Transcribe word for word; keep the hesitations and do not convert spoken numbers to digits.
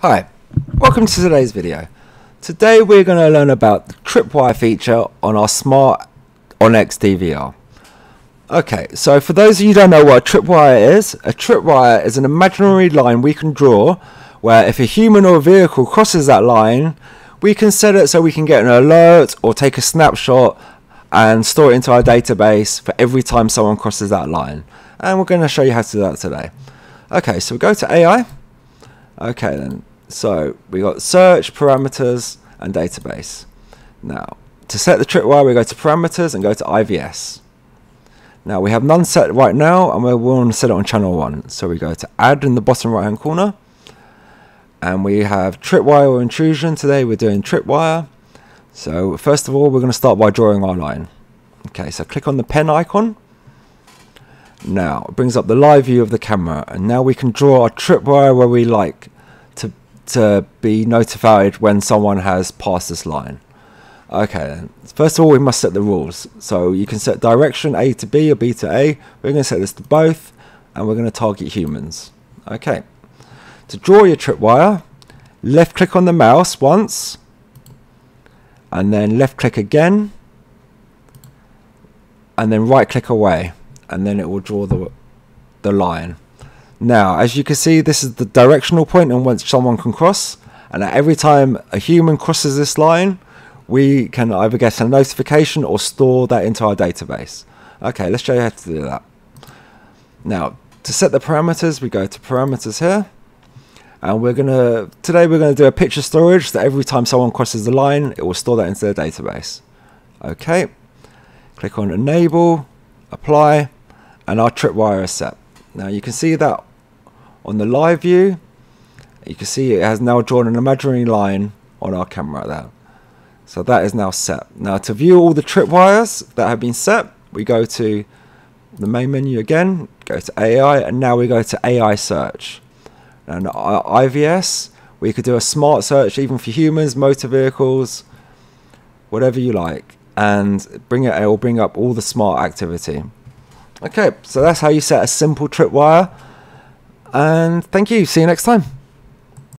Hi, welcome to today's video. Today we're going to learn about the tripwire feature on our Smart O Y N-X D V R. Okay, so for those of you who don't know what a tripwire is, a tripwire is an imaginary line we can draw where if a human or a vehicle crosses that line, we can set it so we can get an alert or take a snapshot and store it into our database for every time someone crosses that line. And we're going to show you how to do that today. Okay, so we go to A I. Okay then, so we got search, parameters, and database. Now, to set the tripwire, we go to parameters and go to I V S. Now we have none set right now, and we want to set it on channel one. So we go to add in the bottom right hand corner, and we have tripwire or intrusion. Today we're doing tripwire. So first of all, we're going to start by drawing our line. Okay, so click on the pen icon. Now it brings up the live view of the camera, and now we can draw a tripwire where we like to to be notified when someone has passed this line. Okay, then first of all we must set the rules. So you can set direction A to B or B to A. We're going to set this to both, and we're going to target humans. Okay, to draw your tripwire, left click on the mouse once, and then left click again, and then right click away. And then it will draw the, the line. Now, as you can see, this is the directional point and once someone can cross. And at every time a human crosses this line, we can either get a notification or store that into our database. Okay, let's show you how to do that. Now, to set the parameters, we go to parameters here. And we're gonna, today we're gonna do a picture storage that every time someone crosses the line, it will store that into their database. Okay, click on enable, apply. And our tripwire is set. Now you can see that on the live view, you can see it has now drawn an imaginary line on our camera there. So that is now set. Now to view all the tripwires that have been set, we go to the main menu again, go to A I, and now we go to A I search. And our I V S, we could do a smart search even for humans, motor vehicles, whatever you like, and bring it, it will bring up all the smart activity. Okay, so that's how you set a simple tripwire, and thank you, see you next time.